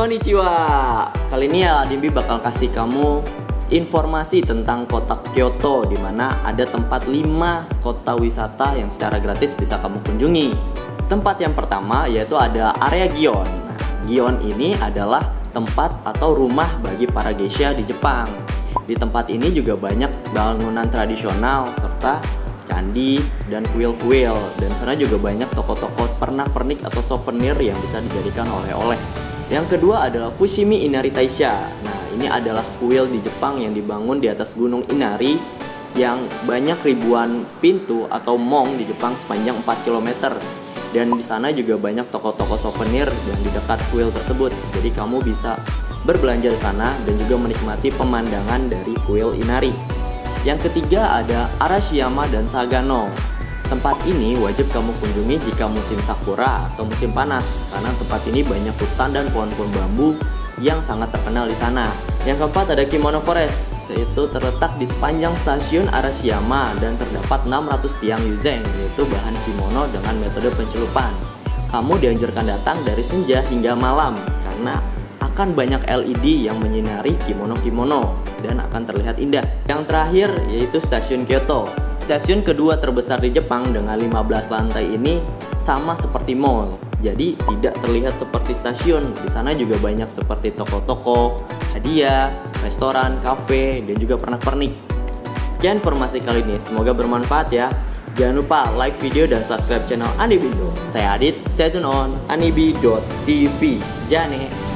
Konnichiwa. Kali ini Aladimbi bakal kasih kamu informasi tentang kota Kyoto, di mana ada tempat 5 kota wisata yang secara gratis bisa kamu kunjungi. Tempat yang pertama yaitu ada area Gion. Nah, Gion ini adalah tempat atau rumah bagi para geisha di Jepang. Di tempat ini juga banyak bangunan tradisional serta candi dan kuil-kuil, dan sana juga banyak toko-toko pernak-pernik atau souvenir yang bisa dijadikan oleh-oleh. Yang kedua adalah Fushimi Inari Taisha. Nah, ini adalah kuil di Jepang yang dibangun di atas gunung Inari yang banyak ribuan pintu atau mong di Jepang sepanjang 4 km. Dan di sana juga banyak toko-toko souvenir yang di dekat kuil tersebut. Jadi kamu bisa berbelanja di sana dan juga menikmati pemandangan dari kuil Inari. Yang ketiga ada Arashiyama dan Sagano. Tempat ini wajib kamu kunjungi jika musim sakura atau musim panas, karena tempat ini banyak hutan dan pohon-pohon bambu yang sangat terkenal di sana. Yang keempat ada Kimono Forest, yaitu terletak di sepanjang stasiun Arashiyama dan terdapat 600 tiang yuzeng, yaitu bahan kimono dengan metode pencelupan. Kamu dianjurkan datang dari senja hingga malam karena akan banyak LED yang menyinari kimono-kimono dan akan terlihat indah. Yang terakhir yaitu stasiun Kyoto. Stasiun kedua terbesar di Jepang dengan 15 lantai ini sama seperti mall. Jadi tidak terlihat seperti stasiun. Di sana juga banyak seperti toko-toko, hadiah, restoran, kafe, dan juga pernak-pernik. Sekian informasi kali ini, semoga bermanfaat ya. Jangan lupa like video dan subscribe channel Anibindo. Saya Adit, stay tune on anibi.tv. Jane.